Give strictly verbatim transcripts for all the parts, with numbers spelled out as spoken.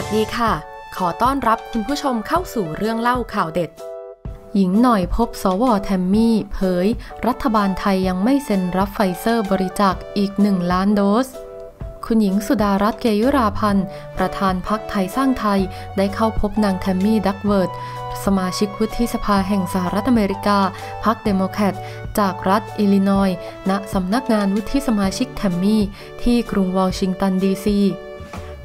วัสดีค่ะขอต้อนรับคุณผู้ชมเข้าสู่เรื่องเล่าข่าวเด็ดหญิงหน่อยพบสว.แทมมี่เผยรัฐบาลไทยยังไม่เซ็นรับไฟเซอร์บริจาคอีกหนึ่งล้านโดสคุณหญิงสุดารัตน์ เกยุราพันธ์ประธานพรรคไทยสร้างไทยได้เข้าพบนางแทมมี่ ดักเวิร์ธสมาชิกวุฒิสภาแห่งสหรัฐอเมริกาพรรคเดโมแครตจากรัฐอิลลินอยส์ณสำนักงานวุฒิสมาชิกแทมมี่ที่กรุงวอชิงตันดีซี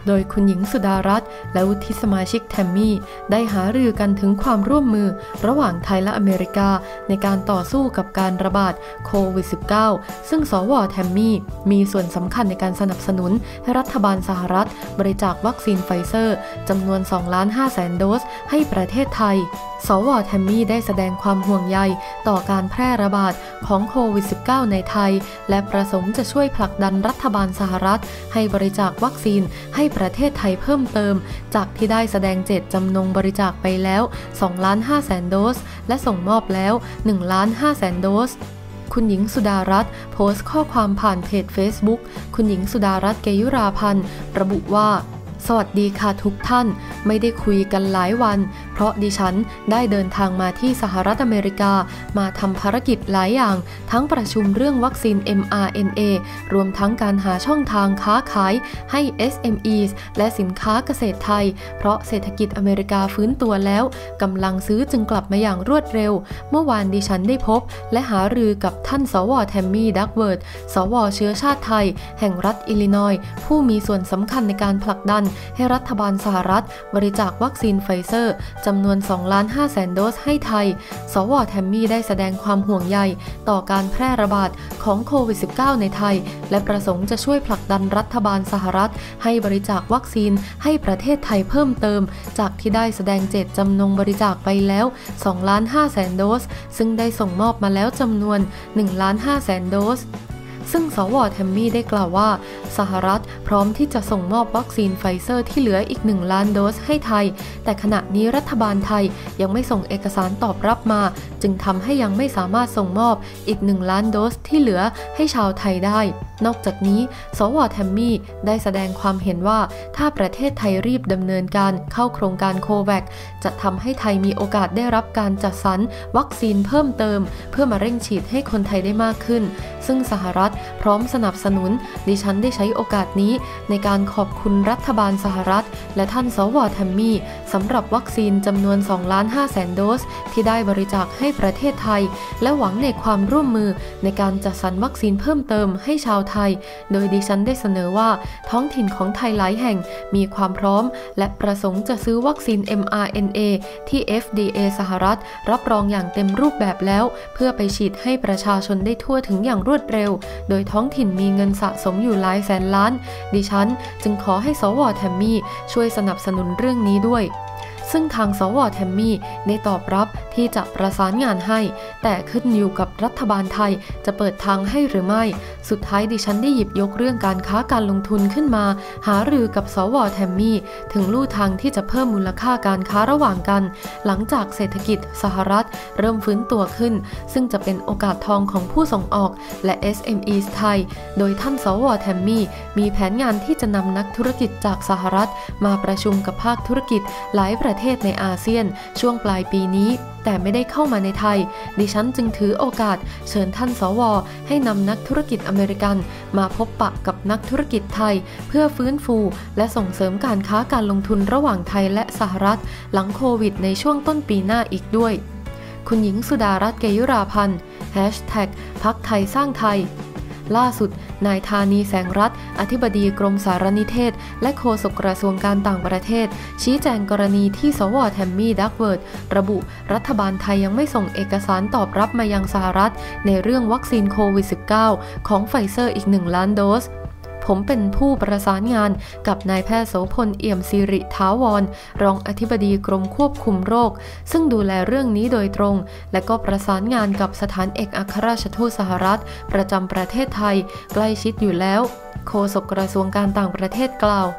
โดยคุณหญิงสุดารัตน์และวุฒิสมาชิกแทมมี่ได้หารือกันถึงความร่วมมือระหว่างไทยและอเมริกาในการต่อสู้กับการระบาดโควิด สิบเก้า ซึ่งสว.แทมมี่มีส่วนสำคัญในการสนับสนุนให้รัฐบาลสหรัฐบริจาควัคซีนไฟเซอร์จำนวน สองล้านห้าแสน โดสให้ประเทศไทยสว.แทมมี่ได้แสดงความห่วงใยต่อการแพร่ระบาดของโควิด สิบเก้า ในไทยและประสงค์จะช่วยผลักดันรัฐบาลสหรัฐให้บริจาควัคซีนให้ประเทศไทยเพิ่มเติมจากที่ได้แสดงเจตจำนงบริจาคไปแล้ว สองล้านห้าแสน โดสและส่งมอบแล้ว หนึ่งล้านห้าแสน โดสคุณหญิงสุดารัตน์โพสต์ข้อความผ่านเพจ Facebook คุณหญิงสุดารัตน์ เกยุราพันธ์ระบุว่าสวัสดีค่ะทุกท่านไม่ได้คุยกันหลายวันเพราะดิฉันได้เดินทางมาที่สหรัฐอเมริกามาทำภารกิจหลายอย่างทั้งประชุมเรื่องวัคซีน เอ็ม อาร์ เอ็น เอ รวมทั้งการหาช่องทางค้าขายให้ เอส เอ็ม อีส และสินค้าเกษตรไทยเพราะเศรษฐกิจอเมริกาฟื้นตัวแล้วกำลังซื้อจึงกลับมาอย่างรวดเร็วเมื่อวานดิฉันได้พบและหารือกับท่านสว.แทมมี่ ดักเวิร์ธสว.เชื้อชาติไทยแห่งรัฐอิลลินอยส์ผู้มีส่วนสำคัญในการผลักดันให้รัฐบาลสหรัฐบริจาควัคซีนไฟเซอร์จำนวน สองล้านห้าแสน โดสให้ไทยสว.แทมมี่ได้แสดงความห่วงใยต่อการแพร่ระบาดของโควิด สิบเก้า ในไทยและประสงค์จะช่วยผลักดันรัฐบาลสหรัฐให้บริจาควัคซีนให้ประเทศไทยเพิ่มเติมจากที่ได้แสดงเจตจำนงบริจาคไปแล้ว สองล้านห้าแสน โดสซึ่งได้ส่งมอบมาแล้วจำนวน หนึ่งล้านห้าแสน โดสซึ่งสว.แทมมี่ได้กล่าวว่าสหรัฐพร้อมที่จะส่งมอบวัคซีนไฟเซอร์ที่เหลืออีกหนึ่งล้านโดสให้ไทยแต่ขณะนี้รัฐบาลไทยยังไม่ส่งเอกสารตอบรับมาจึงทำให้ยังไม่สามารถส่งมอบอีกหนึ่งล้านโดสที่เหลือให้ชาวไทยได้นอกจากนี้สว.แทมมี่ได้แสดงความเห็นว่าถ้าประเทศไทยรีบดำเนินการเข้าโครงการโคแวคจะทำให้ไทยมีโอกาสได้รับการจัดสรรวัคซีนเพิ่มเติมเพื่อมาเร่งฉีดให้คนไทยได้มากขึ้นซึ่งสหรัฐพร้อมสนับสนุนดิฉันได้ใช้โอกาสนี้ในการขอบคุณรัฐบาลสหรัฐและท่านสว.แทมมี่สำหรับวัคซีนจำนวน สองล้านห้าแสน โดสที่ได้บริจาคให้ประเทศไทยและหวังในความร่วมมือในการจัดสรรวัคซีนเพิ่มเติมให้ชาวไทยโดยดิฉันได้เสนอว่าท้องถิ่นของไทยหลายแห่งมีความพร้อมและประสงค์จะซื้อวัคซีน เอ็ม อาร์ เอ็น เอ ที่ เอฟ ดี เอ สหรัฐรับรองอย่างเต็มรูปแบบแล้วเพื่อไปฉีดให้ประชาชนได้ทั่วถึงอย่างรวดเร็วโดยท้องถิ่นมีเงินสะสมอยู่หลายแสนล้านดิฉันจึงขอให้สว.แทมมี่ช่วยสนับสนุนเรื่องนี้ด้วยซึ่งทางสว.แทมมี่ได้ตอบรับที่จะประสานงานให้แต่ขึ้นอยู่กับรัฐบาลไทยจะเปิดทางให้หรือไม่สุดท้ายดิฉันได้หยิบยกเรื่องการค้าการลงทุนขึ้นมาหารือกับสว.แทมมี่ถึงลู่ทางที่จะเพิ่มมูลค่าการค้าระหว่างกันหลังจากเศรษฐกิจสหรัฐเริ่มฟื้นตัวขึ้นซึ่งจะเป็นโอกาสทองของผู้ส่งออกและ เอส เอ็ม อีส ไทยโดยท่านสว.แทมมี่มีแผนงานที่จะนำนักธุรกิจจากสหรัฐมาประชุมกับภาคธุรกิจหลายประเทศประเทศในอาเซียนช่วงปลายปีนี้แต่ไม่ได้เข้ามาในไทยดิฉันจึงถือโอกาสเชิญท่านสว.ให้นำนักธุรกิจอเมริกันมาพบปะกับนักธุรกิจไทยเพื่อฟื้นฟูและส่งเสริมการค้าการลงทุนระหว่างไทยและสหรัฐหลังโควิดในช่วงต้นปีหน้าอีกด้วยคุณหญิงสุดารัตน์ เกยุราพันธ์แฮชแท็กพรรคไทยสร้างไทยล่าสุดนายธานีแสงรัตน์อธิบดีกรมสารนิเทศและโฆษกกระทรวงการต่างประเทศชี้แจงกรณีที่สว.แทมมี่ ดักเวิร์ธระบุรัฐบาลไทยยังไม่ส่งเอกสารตอบรับมายังสหรัฐในเรื่องวัคซีนโควิด สิบเก้า ของไฟเซอร์อีกหนึ่งล้านโดสผมเป็นผู้ประสานงานกับนายแพทย์โสพลเอี่ยมสิริถาวรรองอธิบดีกรมควบคุมโรคซึ่งดูแลเรื่องนี้โดยตรงและก็ประสานงานกับสถานเอกอัครราชทูตสหรัฐประจำประเทศไทยใกล้ชิดอยู่แล้ว โฆษกกระทรวงการต่างประเทศกล่าว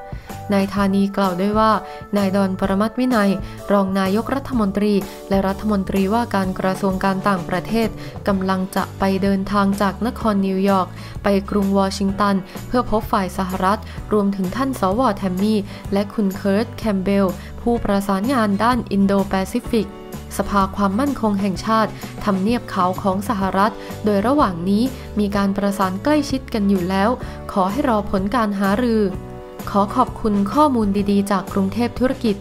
นายธานีกล่าวด้วยว่านายดอนปรมัตถ์วินัยรองนายกรัฐมนตรีและรัฐมนตรีว่าการกระทรวงการต่างประเทศกำลังจะไปเดินทางจากนครนิวยอร์กไปกรุงวอชิงตันเพื่อพบฝ่ายสหรัฐรวมถึงท่านสว.แทมมี่และคุณเคิร์ตแคมเบลผู้ประสานงานด้านอินโดแปซิฟิกสภาความมั่นคงแห่งชาติทำเนียบขาวของสหรัฐโดยระหว่างนี้มีการประสานใกล้ชิดกันอยู่แล้วขอให้รอผลการหารือขอขอบคุณข้อมูลดีๆจากกรุงเทพธุรกิจ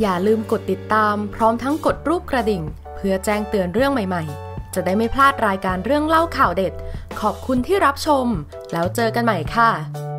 อย่าลืมกดติดตามพร้อมทั้งกดรูปกระดิ่งเพื่อแจ้งเตือนเรื่องใหม่ๆจะได้ไม่พลาดรายการเรื่องเล่าข่าวเด็ดขอบคุณที่รับชมแล้วเจอกันใหม่ค่ะ